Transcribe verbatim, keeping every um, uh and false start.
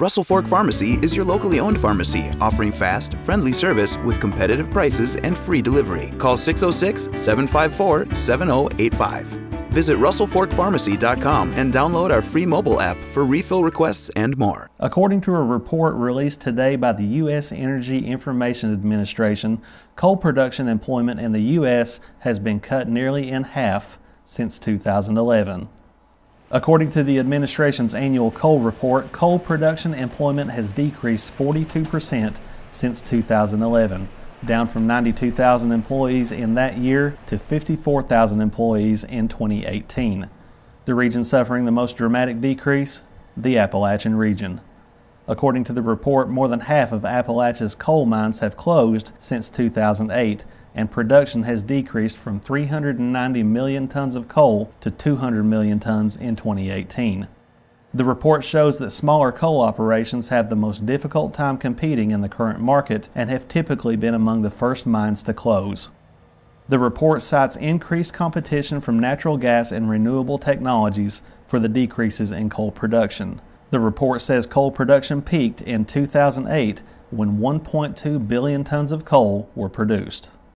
Russell Fork Pharmacy is your locally owned pharmacy, offering fast, friendly service with competitive prices and free delivery. Call six oh six, seven five four, seven oh eight five. Visit russell fork pharmacy dot com and download our free mobile app for refill requests and more. According to a report released today by the U S Energy Information Administration, coal production employment in the U S has been cut nearly in half since two thousand eleven. According to the administration's annual coal report, coal production employment has decreased forty-two percent since two thousand eleven, down from ninety-two thousand employees in that year to fifty-four thousand employees in twenty eighteen. The region suffering the most dramatic decrease, the Appalachian region. According to the report, more than half of Appalachia's coal mines have closed since two thousand eight, and production has decreased from three hundred ninety million tons of coal to two hundred million tons in twenty eighteen. The report shows that smaller coal operations have the most difficult time competing in the current market and have typically been among the first mines to close. The report cites increased competition from natural gas and renewable technologies for the decreases in coal production. The report says coal production peaked in two thousand eight when one point two billion tons of coal were produced.